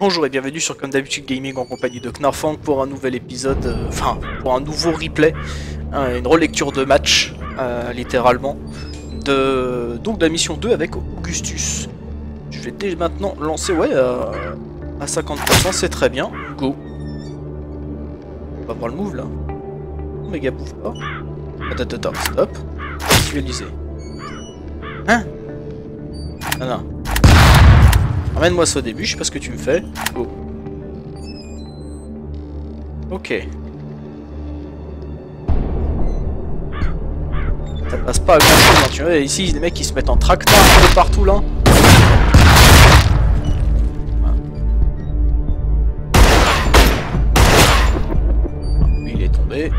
Bonjour et bienvenue sur Comme D'habitude Gaming en compagnie de Knarfhang pour un nouvel épisode, pour un nouveau replay, une relecture de match, littéralement, de la mission 2 avec Augustus. Je vais dès maintenant lancer, ouais, à 50%, c'est très bien, go. On va voir le move là. Méga bouffe pas. Attends, stop. Visualiser. Hein? Ah non. Ramène-moi ça au début, je sais pas ce que tu me fais. Oh. Ok. Ça passe pas à grand chose, hein. Tu vois, ici les mecs ils se mettent en tracteur un peu partout là. Lui il est tombé.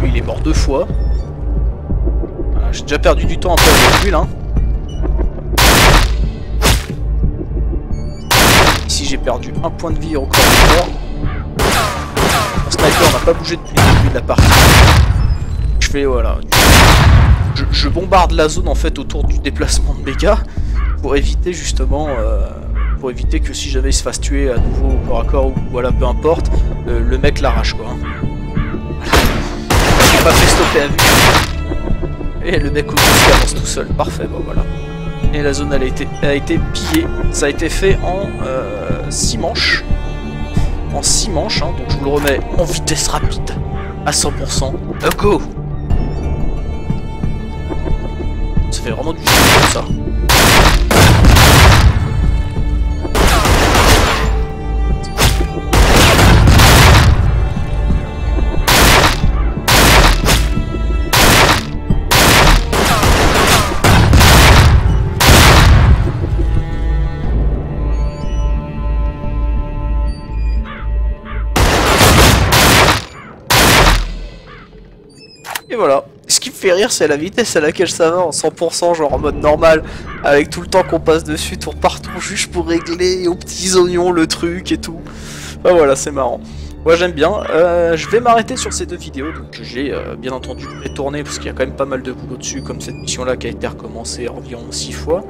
Lui il est mort deux fois. Voilà, j'ai déjà perdu du temps un peu avec lui là. J'ai perdu un point de vie encore une fois. Mon sniper n'a pas bougé depuis le début de la partie. Je fais voilà. Je bombarde la zone en fait autour du déplacement de Méga pour éviter justement que si jamais il se fasse tuer à nouveau au corps à corps ou voilà peu importe, le mec l'arrache quoi. Voilà. J'ai pas fait stopper à vue. Et le mec au bout avance tout seul. Parfait, bon voilà. Et la zone elle a été pillée. Ça a été fait en 6 manches. En 6 manches, hein, donc je vous le remets en vitesse rapide. À 100%. Go! Ça fait vraiment du jeu comme ça. Et voilà, ce qui me fait rire c'est la vitesse à laquelle ça va en 100% genre en mode normal, avec tout le temps qu'on passe dessus, tour par tour, juste pour régler aux petits oignons le truc et tout. Bah voilà, c'est marrant. Moi j'aime bien, je vais m'arrêter sur ces deux vidéos, donc j'ai bien entendu détourné parce qu'il y a quand même pas mal de boulot dessus, comme cette mission là qui a été recommencée environ 6 fois.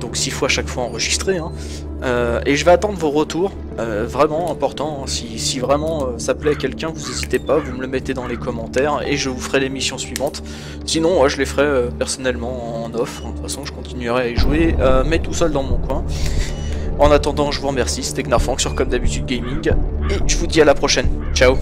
Donc 6 fois chaque fois enregistré hein. Et je vais attendre vos retours, vraiment important, hein. Si vraiment ça plaît à quelqu'un, vous n'hésitez pas, vous me le mettez dans les commentaires et je vous ferai l'émission suivante. Sinon je les ferai personnellement en off, de toute façon je continuerai à y jouer, mais tout seul dans mon coin. En attendant je vous remercie, c'était Knarfhang sur Comme D'habitude Gaming et je vous dis à la prochaine, ciao.